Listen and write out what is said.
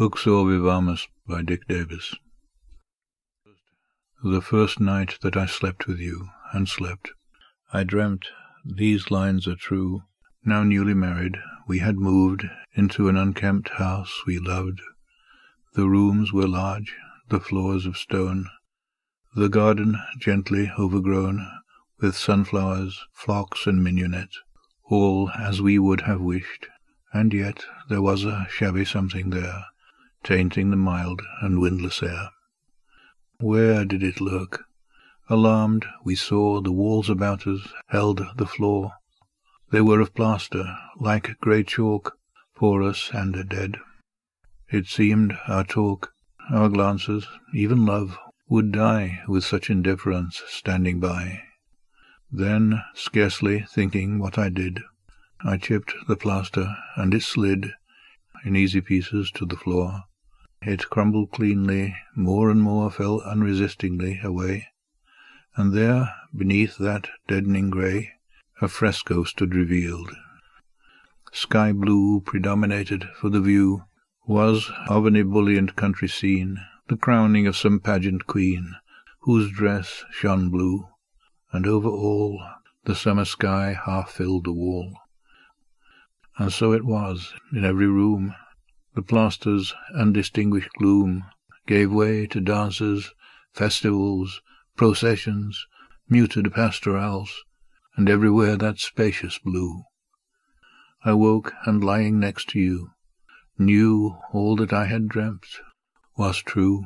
Uxor Vivamus by Dick Davis. The first night that I slept with you, and slept, I dreamt these lines are true. Now newly married, we had moved into an unkempt house we loved. The rooms were large, the floors of stone, the garden gently overgrown with sunflowers, phlox, and mignonette, all as we would have wished, and yet there was a shabby something there, tainting the mild and windless air. Where did it lurk? Alarmed, we saw the walls about us held the floor. They were of plaster, like grey chalk, porous and dead. It seemed our talk, our glances, even love, would die with such indifference standing by. Then, scarcely thinking what I did, I chipped the plaster, and it slid in easy pieces to the floor. It crumbled cleanly, more and more fell unresistingly away, and there, beneath that deadening grey, a fresco stood revealed. Sky blue predominated, for the view was of an ebullient country scene, the crowning of some pageant queen, whose dress shone blue, and over all the summer sky half filled the wall. And so it was in every room. The plaster's undistinguished gloom gave way to dances, festivals, processions, muted pastorals, and everywhere that spacious blue. I woke, and lying next to you, knew all that I had dreamt was true.